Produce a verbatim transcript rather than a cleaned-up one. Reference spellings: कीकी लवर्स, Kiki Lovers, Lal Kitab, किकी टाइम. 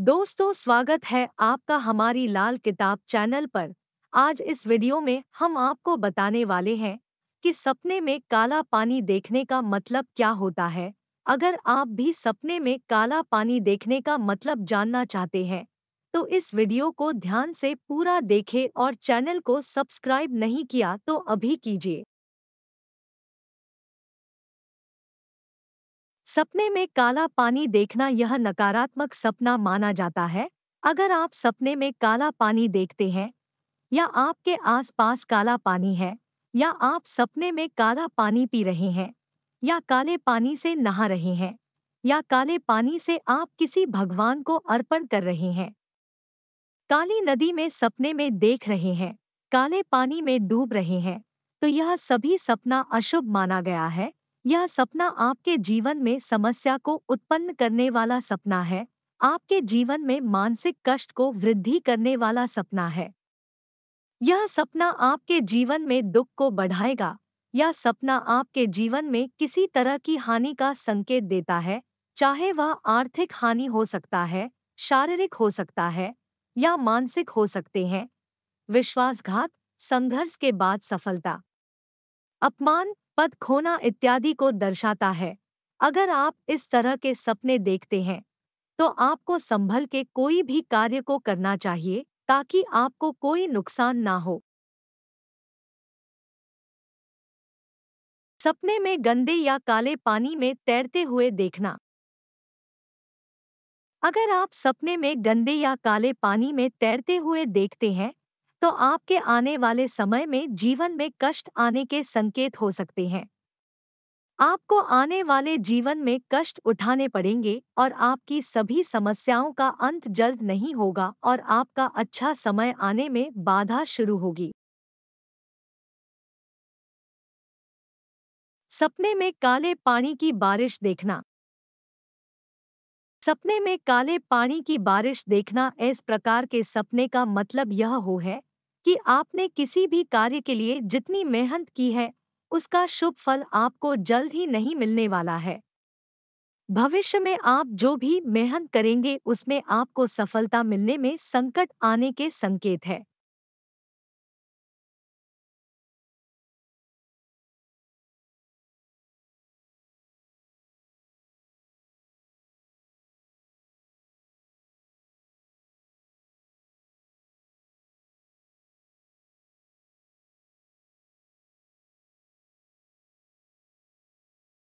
दोस्तों, स्वागत है आपका हमारी लाल किताब चैनल पर। आज इस वीडियो में हम आपको बताने वाले हैं कि सपने में काला पानी देखने का मतलब क्या होता है। अगर आप भी सपने में काला पानी देखने का मतलब जानना चाहते हैं तो इस वीडियो को ध्यान से पूरा देखें और चैनल को सब्सक्राइब नहीं किया तो अभी कीजिए। सपने में काला पानी देखना यह नकारात्मक सपना माना जाता है। अगर आप सपने में काला पानी देखते हैं या आपके आसपास काला पानी है या आप सपने में काला पानी पी रहे हैं या काले पानी से नहा रहे हैं या काले पानी से आप किसी भगवान को अर्पण कर रहे हैं, काली नदी में सपने में देख रहे हैं, काले पानी में डूब रहे हैं, तो यह सभी सपना अशुभ माना गया है। यह सपना आपके जीवन में समस्या को उत्पन्न करने वाला सपना है, आपके जीवन में मानसिक कष्ट को वृद्धि करने वाला सपना है। यह सपना आपके जीवन में दुख को बढ़ाएगा। यह सपना आपके जीवन में किसी तरह की हानि का संकेत देता है, चाहे वह आर्थिक हानि हो सकता है, शारीरिक हो सकता है या मानसिक हो सकते हैं। विश्वासघात, संघर्ष के बाद सफलता, अपमान, पद खोना इत्यादि को दर्शाता है। अगर आप इस तरह के सपने देखते हैं तो आपको संभल के कोई भी कार्य को करना चाहिए ताकि आपको कोई नुकसान ना हो। सपने में गंदे या काले पानी में तैरते हुए देखना। अगर आप सपने में गंदे या काले पानी में तैरते हुए देखते हैं तो आपके आने वाले समय में जीवन में कष्ट आने के संकेत हो सकते हैं। आपको आने वाले जीवन में कष्ट उठाने पड़ेंगे और आपकी सभी समस्याओं का अंत जल्द नहीं होगा और आपका अच्छा समय आने में बाधा शुरू होगी। सपने में काले पानी की बारिश देखना। सपने में काले पानी की बारिश देखना इस प्रकार के सपने का मतलब यह हो है कि आपने किसी भी कार्य के लिए जितनी मेहनत की है उसका शुभ फल आपको जल्द ही नहीं मिलने वाला है। भविष्य में आप जो भी मेहनत करेंगे उसमें आपको सफलता मिलने में संकट आने के संकेत है।